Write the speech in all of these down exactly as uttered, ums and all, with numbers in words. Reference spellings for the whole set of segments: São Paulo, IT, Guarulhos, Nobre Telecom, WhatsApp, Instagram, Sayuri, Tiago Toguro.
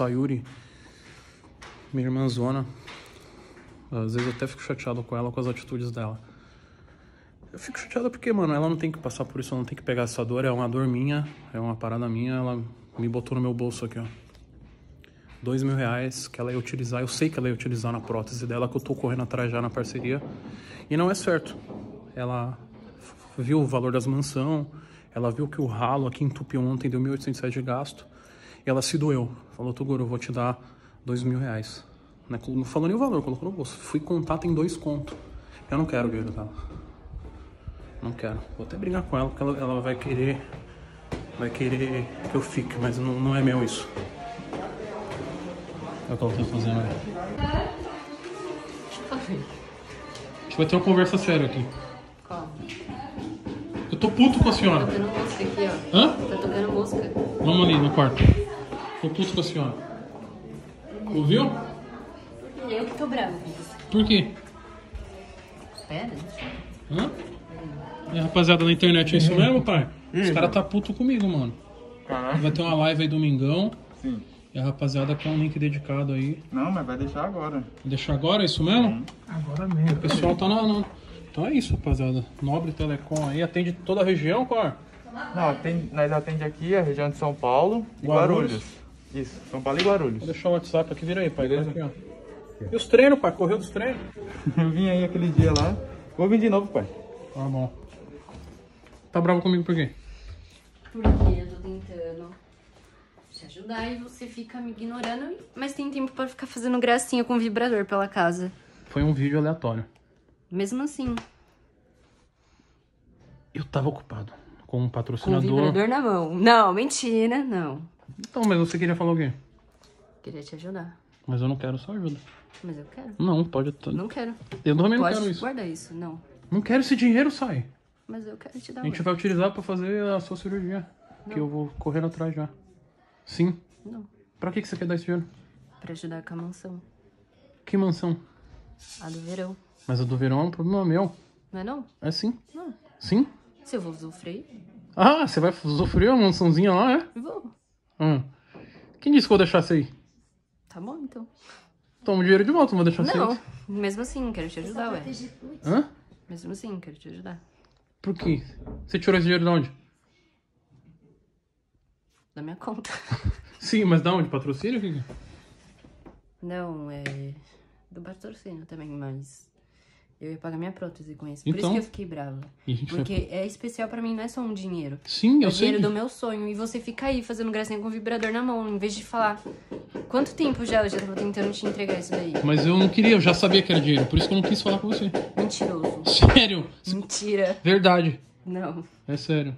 Sayuri, minha irmãzona. Às vezes eu até fico chateado com ela, com as atitudes dela. Eu fico chateado porque, mano, ela não tem que passar por isso, ela não tem que pegar essa dor. É uma dor minha, é uma parada minha. Ela me botou no meu bolso aqui, ó. Dois mil reais que ela ia utilizar. Eu sei que ela ia utilizar na prótese dela, que eu tô correndo atrás já na parceria. E não é certo. Ela viu o valor das mansão, ela viu que o ralo aqui entupiu ontem, deu mil oitocentos reais de gasto. E ela se doeu. Falou, Toguro, eu vou te dar dois mil reais. Não falou nem o valor, colocou no bolso. Fui contar, tem dois contos. Eu não quero o dinheiro dela. Não quero. Vou até brigar com ela, porque ela, ela vai querer... Vai querer que eu fique, mas não, não é meu isso. Olha o que ela tá fazendo aí. A gente vai ter uma conversa séria aqui. Qual? Eu tô puto com a senhora. Tá tocando música aqui, ó. Hã? Tá tocando música. Vamos ali, no quarto. Tô puto com a senhora. Ouviu? Eu que tô bravo com isso. Por quê? Pera. Hã? É, rapaziada, na internet é isso mesmo, pai? Uhum. Os caras tá puto comigo, mano. Caraca. Vai ter uma live aí domingão. Sim. E a rapaziada quer um link dedicado aí. Não, mas vai deixar agora. Deixar agora, é isso mesmo? Sim. Agora mesmo. O pessoal tá na... na... Então é isso, rapaziada. Nobre Telecom aí atende toda a região, cara? Não, atende, nós atende aqui a região de São Paulo e Guarulhos. Guarulhos. Isso, São Paulo e Guarulhos. Vou deixar o WhatsApp aqui, vira aí, pai. Beleza? Aqui, ó. E os treinos, pai? Correu dos treinos? Eu vim aí aquele dia lá. Vou vir de novo, pai. Tá bom. Tá bravo comigo por quê? Porque eu tô tentando te ajudar e você fica me ignorando, mas tem tempo pra ficar fazendo gracinha com vibrador pela casa. Foi um vídeo aleatório. Mesmo assim. Eu tava ocupado com um patrocinador... Com um vibrador na mão. Não, mentira, não. Então, mas você queria falar o quê? Queria te ajudar. Mas eu não quero só ajuda. Mas eu quero. Não, pode... Não quero. Eu também não quero isso. Guarda isso, não. Não quero esse dinheiro, sai. Mas eu quero te dar. A gente vai utilizar pra fazer a sua cirurgia. Não. Que eu vou correr atrás já. Sim. Não. Pra que que você quer dar esse dinheiro? Pra ajudar com a mansão. Que mansão? A do verão. Mas a do verão é um problema meu. Não é não? É sim. Não. Sim? Se eu vou sofrer. Ah, você vai sofrer uma mansãozinha lá, é? Vou. Hum. Quem disse que eu vou deixar isso aí? Tá bom, então. Toma o dinheiro de volta, não vou deixar você. Não, mesmo assim, quero te ajudar, ué. Hã? Mesmo assim, quero te ajudar. Por quê? Você tirou esse dinheiro de onde? Da minha conta. Sim, mas da onde? Patrocínio? Que que? Não, é... Do patrocínio também, mas... Eu ia pagar minha prótese com isso. Por então... isso que eu fiquei brava. Porque vai... é especial pra mim, não é só um dinheiro. Sim, eu é sei. É dinheiro do meu sonho. E você fica aí fazendo gracinha com o vibrador na mão, em vez de falar... Quanto tempo já eu já tava tentando te entregar isso daí? Mas eu não queria, eu já sabia que era dinheiro. Por isso que eu não quis falar com você. Mentiroso. Sério? Mentira. Verdade. Não. É sério.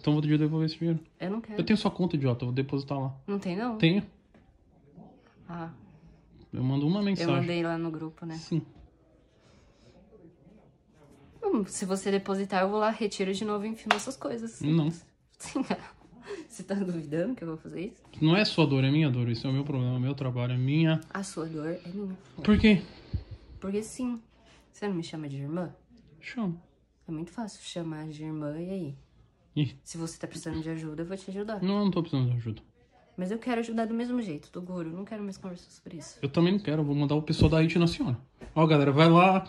Então vou te devolver esse dinheiro. Eu não quero. Eu tenho sua conta, idiota. Eu vou depositar lá. Não tem, não? Tenho. Ah. Eu mando uma mensagem. Eu mandei lá no grupo, né? Sim. Se você depositar, eu vou lá, retiro de novo e enfio nossas coisas. Não. Sim, você tá duvidando que eu vou fazer isso? Não é sua dor, é minha dor. Isso é o meu problema, o meu trabalho, é minha... A sua dor é minha. Por quê? Porque sim. Você não me chama de irmã? Chamo. É muito fácil chamar de irmã e aí? E? Se você tá precisando de ajuda, eu vou te ajudar. Não, eu não tô precisando de ajuda. Mas eu quero ajudar do mesmo jeito, Toguro. Não quero mais conversar sobre isso. Eu também não quero. Eu vou mandar o pessoal da I T na senhora. Ó, galera, vai lá...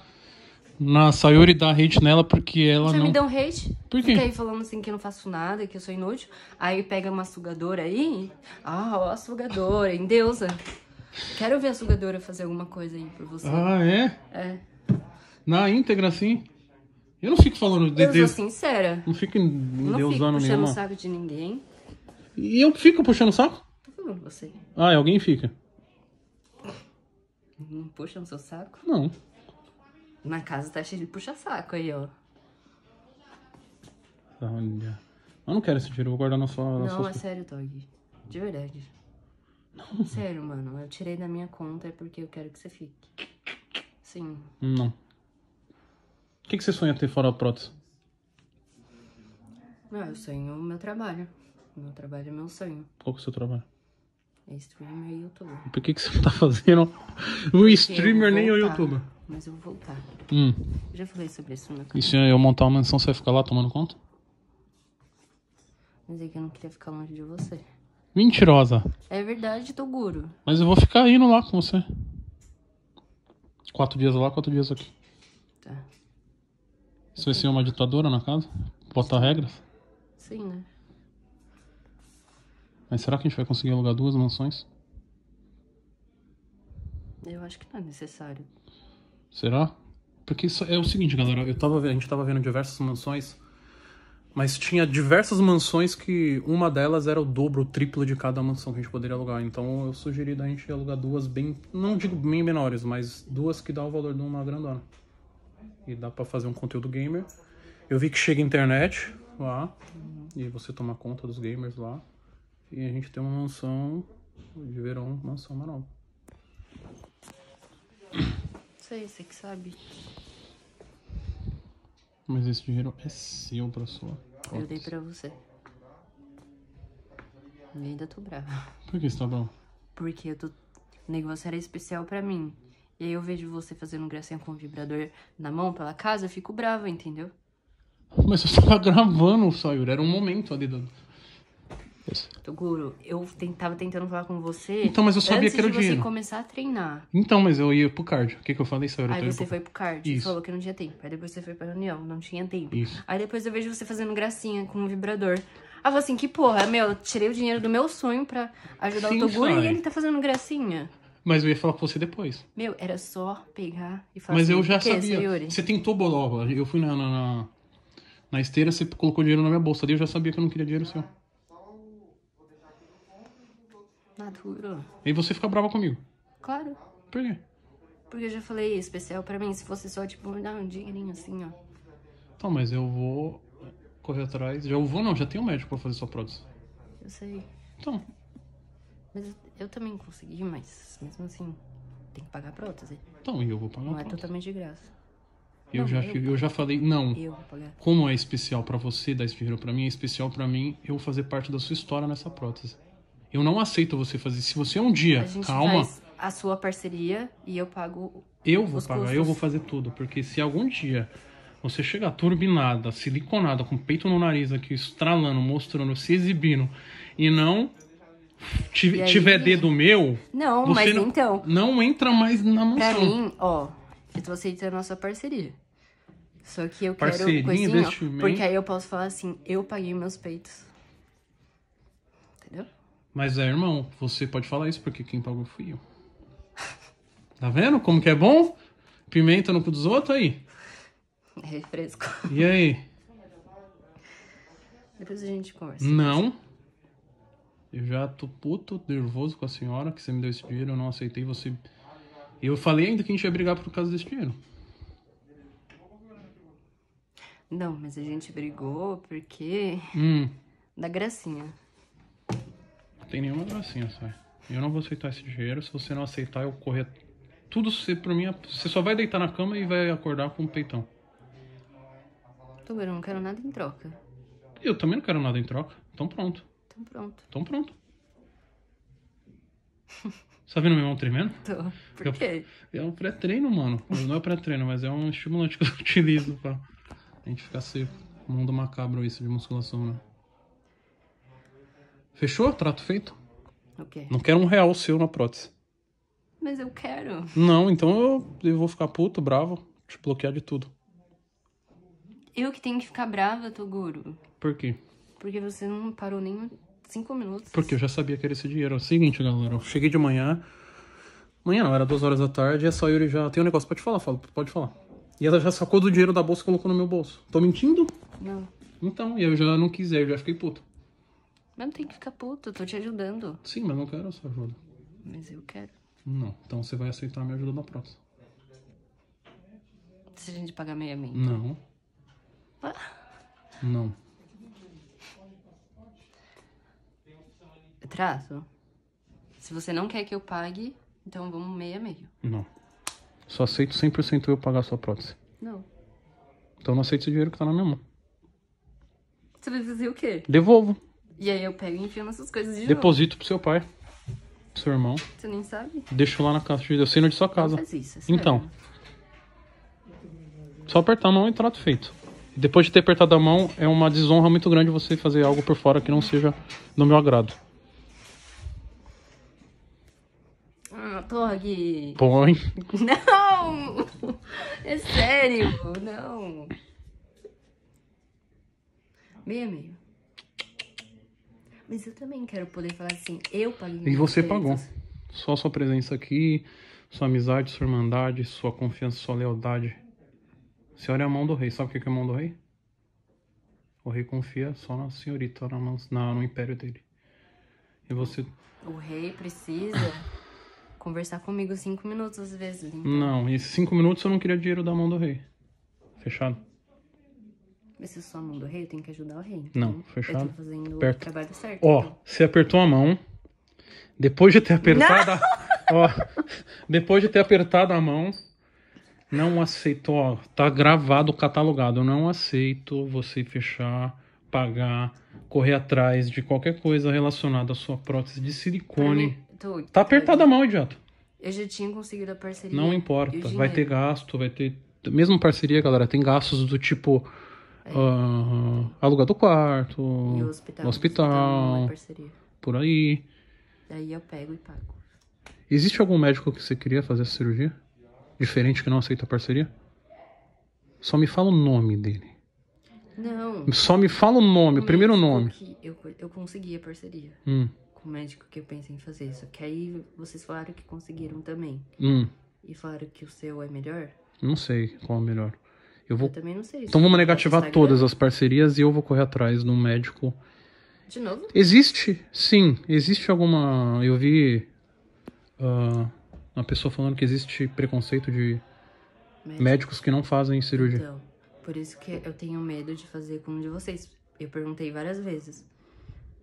Na Sayuri dá hate nela porque ela já não... Já me dão hate? Por quê? Fica aí falando assim que eu não faço nada, que eu sou inútil. Aí pega uma sugadora aí. Ah, ó, a sugadora, endeusa. Quero ver a sugadora fazer alguma coisa aí por você. Ah, é? É. Na íntegra, assim? Eu não fico falando de... Eu sou sincera. Não fico endeusando nenhuma. Não fico puxando o saco de ninguém. E eu fico puxando o saco? Tô falando você. Ah, e alguém fica? Não puxa no seu saco? Não. Na casa tá cheio de puxa-saco aí, ó. Olha. Eu não quero esse dinheiro, eu vou guardar na sua... Não, sua... é sério, Tog. De verdade. Não. Sério, mano. Eu tirei da minha conta é porque eu quero que você fique. Sim. Não. O que, que você sonha ter fora a prótese? Não, eu sonho o meu trabalho. O meu trabalho é meu sonho. Qual que é o seu trabalho? É streamer e youtuber. Por que, que você não tá fazendo o streamer nem o youtuber? Mas eu vou voltar. Hum. Eu já falei sobre isso no meu canal. E se eu montar uma mansão, você vai ficar lá tomando conta? Mas é que eu não queria ficar longe de você. Mentirosa. É verdade, Toguro. Mas eu vou ficar indo lá com você. Quatro dias lá, quatro dias aqui. Tá. Isso vai ser uma ditadura na casa? Botar regras? Sim, né? Mas será que a gente vai conseguir alugar duas mansões? Eu acho que não é necessário. Será? Porque isso é o seguinte, galera. Eu tava, a gente tava vendo diversas mansões... Mas tinha diversas mansões que uma delas era o dobro, o triplo de cada mansão que a gente poderia alugar. Então eu sugeri da gente alugar duas bem... Não digo bem menores, mas duas que dá o valor de uma grandona. E dá pra fazer um conteúdo gamer. Eu vi que chega internet lá. E você toma conta dos gamers lá. E a gente tem uma mansão de verão, mansão manobra. Sei, você que sabe. Mas esse dinheiro é seu pra sua. Eu dei pra você. E ainda tô brava. Por que você tá brava? Porque eu tô... o negócio era especial pra mim. E aí eu vejo você fazendo gracinha com o vibrador na mão pela casa, eu fico brava, entendeu? Mas você tava gravando, Sayuri. Era um momento ali do... Toguro, eu tava tentando falar com você. Então, mas eu sabia que era o dinheiro. Antes de você começar a treinar. Então, mas eu ia pro cardio. O que que eu falei, Sayuri? Aí você foi pro cardio. Isso. Você falou que não tinha tempo. Aí depois você foi pra reunião, não tinha tempo. Isso. Aí depois eu vejo você fazendo gracinha com um vibrador. Ah, vou assim, que porra, meu, eu tirei o dinheiro do meu sonho pra ajudar Sim, o Toguro Sayuri. E ele tá fazendo gracinha. Mas eu ia falar com você depois. Meu, era só pegar e falar. Mas assim, eu já sabia. Sayuri? Você tentou bolova. Eu fui na, na, na, na esteira, você colocou dinheiro na minha bolsa. Daí eu já sabia que eu não queria dinheiro seu. Maduro. E você fica brava comigo? Claro. Por quê? Porque eu já falei, especial pra mim, se fosse só, tipo, me dar um dinheirinho assim, ó. Então, mas eu vou correr atrás. Já eu vou, não, já tem um médico pra fazer sua prótese. Eu sei. Então. Mas eu também consegui, mas mesmo assim, tem que pagar a prótese. Então, e eu vou pagar a prótese. Não é totalmente de graça. Eu, não, já, eu, eu já falei, não, eu vou pagar. Como é especial pra você dar esse dinheiro pra mim, é especial pra mim eu fazer parte da sua história nessa prótese. Eu não aceito você fazer. Se você um dia, a gente calma. Faz a sua parceria e eu pago. Eu vou os pagar, custos. Eu vou fazer tudo. Porque se algum dia você chegar turbinada, siliconada, com o peito no nariz aqui, estralando, mostrando, se exibindo, e não tiv e aí, tiver dedo meu. Não, você mas não, então. Não entra mais na mansão. Pra mim, ó, eu tô aceitando a nossa parceria. Só que eu parceria, quero coisinha, porque aí eu posso falar assim: eu paguei meus peitos. Entendeu? Mas é, irmão, você pode falar isso, porque quem pagou fui eu. Tá vendo como que é bom? Pimenta no cu dos outros aí. É refresco. E aí? Depois a gente conversa. Não. Eu já tô puto, nervoso com a senhora, que você me deu esse dinheiro, eu não aceitei você... Eu falei ainda que a gente ia brigar por causa desse dinheiro. Não, mas a gente brigou porque... Hum. Da gracinha. Não tem nenhuma gracinha, sai. Eu não vou aceitar esse dinheiro. Se você não aceitar, eu correr tudo você pra mim. Você só vai deitar na cama e vai acordar com o peitão. Toguro, eu não quero nada em troca. Eu também não quero nada em troca. Então pronto. Então pronto. Então pronto. Você tá vendo meu irmão tremendo? Tô. Por quê? É um pré-treino, mano. Não é pré-treino, mas é um estimulante que eu utilizo pra a gente ficar seco. Um mundo macabro isso de musculação, né? Fechou? Trato feito? Ok. Não quero um real seu na prótese. Mas eu quero. Não, então eu, eu vou ficar puto, bravo, te bloquear de tudo. Eu que tenho que ficar brava, Toguro. Por quê? Porque você não parou nem cinco minutos. Porque eu já sabia que era esse dinheiro. É o seguinte, galera, eu cheguei de manhã. Manhã não, era duas horas da tarde. E a Sayuri já tem um negócio pra te falar, fala, pode falar. E ela já sacou do dinheiro da bolsa e colocou no meu bolso. Tô mentindo? Não. Então, e eu já não quiser, eu já fiquei puto. Mas não tem que ficar puto, eu tô te ajudando. Sim, mas não quero a sua ajuda. Mas eu quero. Não, então você vai aceitar a minha ajuda na próxima. Se a gente pagar meia meia. Não. Ah. Não. Trato. Se você não quer que eu pague, então vamos meia meia. Não. Só aceito cem por cento eu pagar a sua prótese. Não. Então não aceito esse dinheiro que tá na minha mão. Você vai fazer o quê? Devolvo. E aí eu pego e enfio nessas coisas de novo. Deposito pro seu pai, pro seu irmão. Você nem sabe? Deixo lá na casa, eu sei no de sua casa. Não faz isso, é sério. Então, só apertar a mão e trato feito. Depois de ter apertado a mão, é uma desonra muito grande você fazer algo por fora que não seja do meu agrado. Ah, Torg. Põe. Não! É sério, não. Meia, meia. Mas eu também quero poder falar assim, eu paguei. E você pagou. Só sua presença aqui, sua amizade, sua irmandade, sua confiança, sua lealdade. Senhora é a mão do rei. Sabe o que é a mão do rei? O rei confia só na senhorita, na mão, na, no império dele. E você... O rei precisa conversar comigo cinco minutos às vezes. Então. Não, e cinco minutos eu não queria dinheiro da mão do rei. Fechado? Mas se eu sou a mão do rei, eu tenho que ajudar o rei. Então não, fechado? Eu tô fazendo Aperta. o trabalho certo. Ó, então. Você apertou a mão. Depois de ter apertado a... Ó, depois de ter apertado a mão, não aceito, ó, tá gravado, catalogado. Eu não aceito você fechar, pagar, correr atrás de qualquer coisa relacionada à sua prótese de silicone. Mim, tô, tá apertada a mão, idiota. Eu já tinha conseguido a parceria. Não importa, vai ter gasto, vai ter... Mesmo parceria, galera, tem gastos do tipo... Uh, alugar do quarto, e o hospital, no hospital, hospital é por aí. Daí eu pego e pago. Existe algum médico que você queria fazer essa cirurgia? Diferente, que não aceita a parceria? Só me fala o nome dele. Não. Só me fala o nome, o primeiro nome. Eu, eu consegui a parceria hum. com o médico que eu pensei em fazer isso. Que aí vocês falaram que conseguiram também. Hum. E falaram que o seu é melhor? Não sei qual é o melhor. Eu, vou... eu também não sei. Então vamos negativar todas as parcerias e eu vou correr atrás de um médico. De novo? Existe, sim. Existe alguma... Eu vi uh, uma pessoa falando que existe preconceito de médico. médicos que não fazem cirurgia. Então, por isso que eu tenho medo de fazer como de vocês. Eu perguntei várias vezes.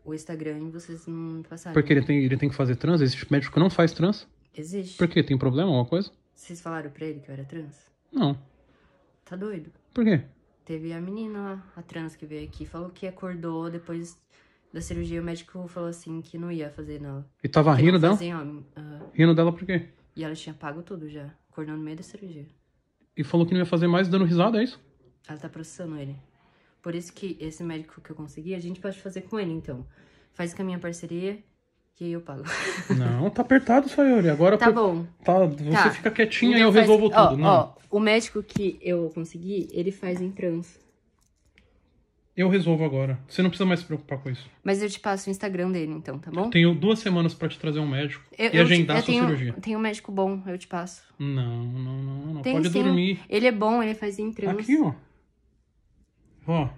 O Instagram vocês não passaram. Porque ele tem, ele tem que fazer trans? Existe médico que não faz trans? Existe. Por quê? Tem problema, alguma coisa? Vocês falaram pra ele que eu era trans? Não. Tá doido? Por quê? Teve a menina lá, a trans que veio aqui, falou que acordou depois da cirurgia. O médico falou assim que não ia fazer nada. E tava Porque rindo dela? Homem, uh... Rindo dela por quê? E ela tinha pago tudo já, acordou no meio da cirurgia. E falou que não ia fazer mais dando risada, é isso? Ela tá processando ele. Por isso que esse médico que eu consegui, a gente pode fazer com ele, então. Faz com a minha parceria... Que eu pago. Não, tá apertado, Sayuri. Agora tá bom. Tá, você tá. fica quietinha e então eu faz... resolvo tudo. Ó, não. Ó, o médico que eu consegui, ele faz em trans. Eu resolvo agora. Você não precisa mais se preocupar com isso. Mas eu te passo o Instagram dele, então, tá bom? Eu tenho duas semanas pra te trazer um médico eu, e eu agendar te, eu sua tenho, cirurgia. Tem um médico bom, eu te passo. Não, não, não. não. Tem, Pode sim. dormir. Ele é bom, ele faz em trans. Aqui, ó. Ó.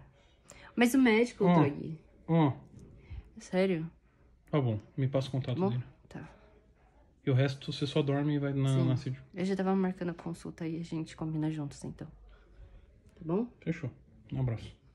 Mas o médico, ó. Dog. Ó. Sério? Tá bom, me passa o contato bom, dele. Tá. E o resto você só dorme e vai na, na C D. Eu já tava marcando a consulta e a gente combina juntos, então. Tá bom? Fechou. Um abraço.